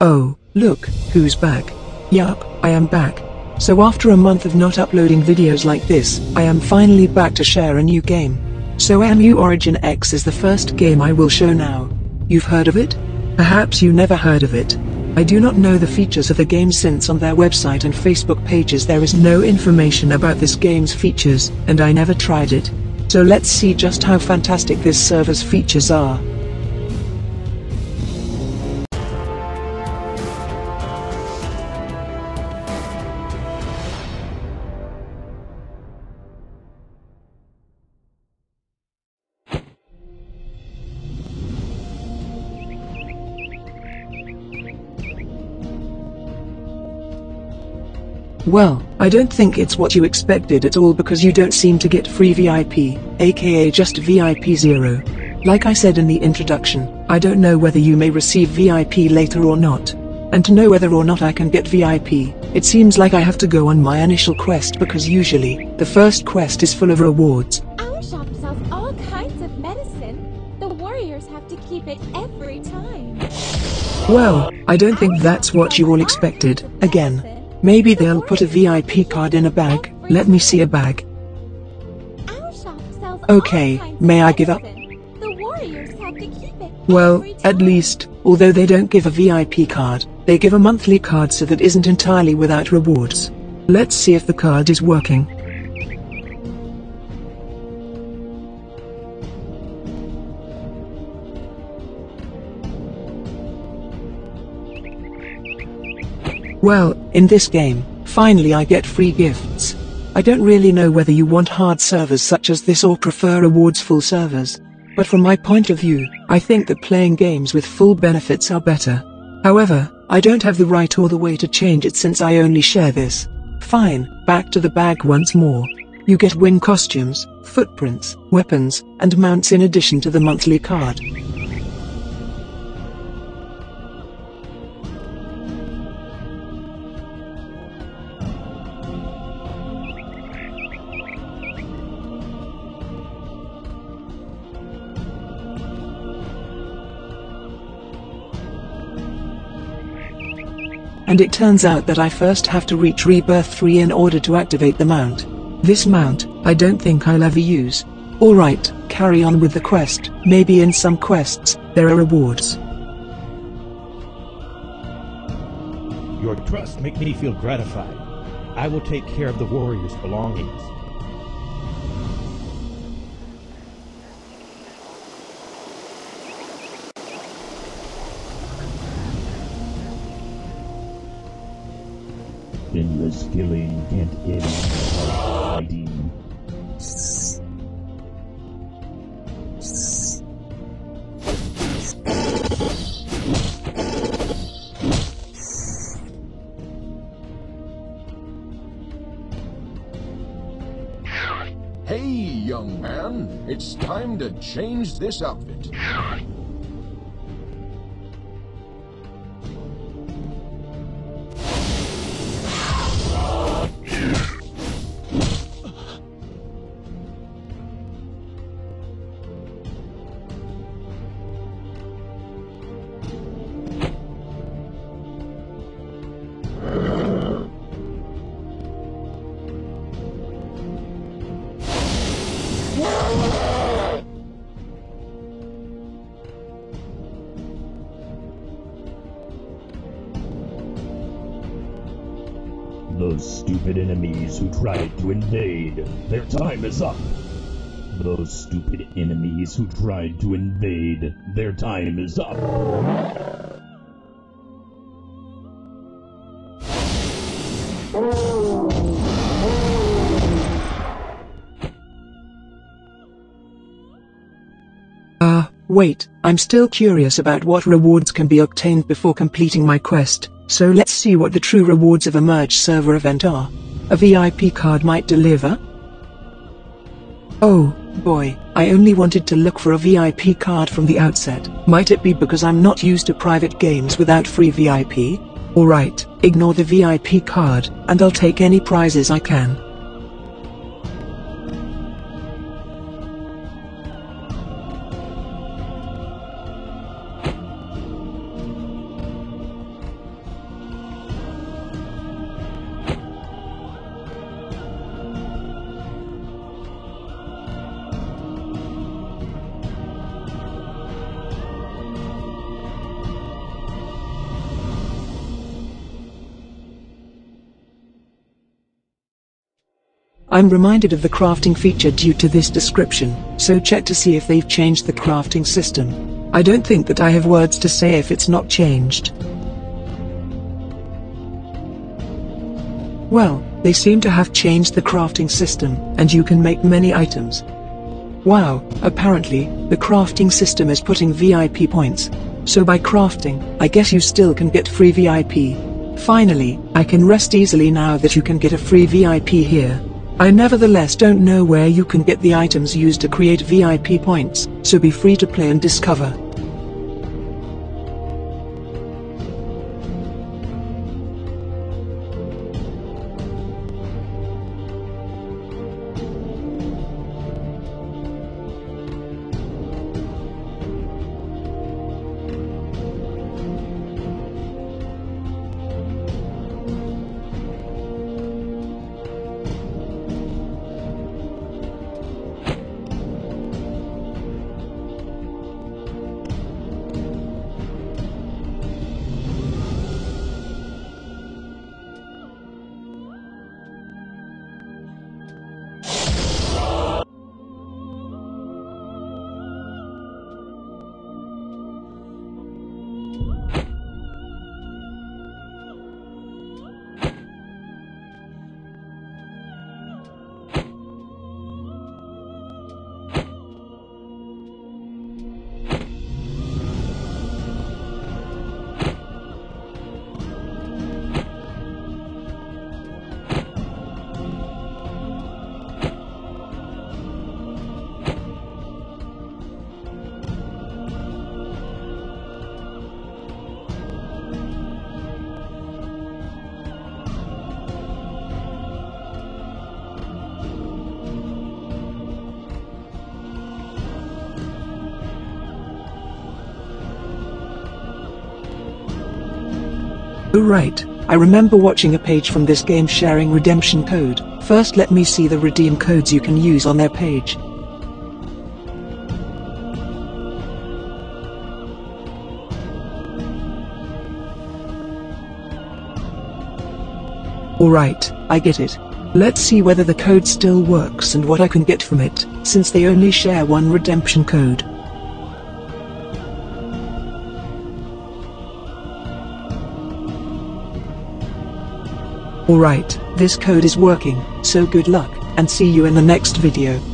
Oh, look, who's back? Yup, I am back. So after a month of not uploading videos like this, I am finally back to share a new game. So MU Origin X is the first game I will show now. You've heard of it? Perhaps you never heard of it. I do not know the features of the game since on their website and Facebook pages there is no information about this game's features, and I never tried it. So let's see just how fantastic this server's features are. Well, I don't think it's what you expected at all because you don't seem to get free VIP, aka just VIP 0. Like I said in the introduction, I don't know whether you may receive VIP later or not. And to know whether or not I can get VIP, it seems like I have to go on my initial quest because usually, the first quest is full of rewards. Our shop sells all kinds of medicine. The warriors have to keep it every time. Well, I don't think that's what you all expected, again. Maybe they'll put a VIP card in a bag. Let me see a bag. Okay, may I give up? Well, at least, although they don't give a VIP card, they give a monthly card so that isn't entirely without rewards. Let's see if the card is working. Well, in this game, finally I get free gifts. I don't really know whether you want hard servers such as this or prefer rewards-full servers. But from my point of view, I think that playing games with full benefits are better. However, I don't have the right or the way to change it since I only share this. Fine, back to the bag once more. You get wing costumes, footprints, weapons, and mounts in addition to the monthly card. And it turns out that I first have to reach Rebirth 3 in order to activate the mount. This mount, I don't think I'll ever use. Alright, carry on with the quest. Maybe in some quests, there are rewards. Your trust makes me feel gratified. I will take care of the warriors' belongings. Endless killing can't end without fighting. Hey, young man, it's time to change this outfit. Those stupid enemies who tried to invade, their time is up. Those stupid enemies who tried to invade, their time is up. Wait, I'm still curious about what rewards can be obtained before completing my quest. So let's see what the true rewards of a merge server event are. A VIP card might deliver? Oh, boy, I only wanted to look for a VIP card from the outset. Might it be because I'm not used to private games without free VIP? Alright, ignore the VIP card, and I'll take any prizes I can. I'm reminded of the crafting feature due to this description, so check to see if they've changed the crafting system. I don't think that I have words to say if it's not changed. Well, they seem to have changed the crafting system, and you can make many items. Wow, apparently, the crafting system is putting VIP points. So by crafting, I guess you still can get free VIP. Finally, I can rest easily now that you can get a free VIP here. I nevertheless don't know where you can get the items used to create VIP points, so be free to play and discover. Oh right, I remember watching a page from this game sharing redemption code. First let me see the redeem codes you can use on their page. Alright, I get it. Let's see whether the code still works and what I can get from it, since they only share one redemption code. Alright, this code is working, so good luck, and see you in the next video.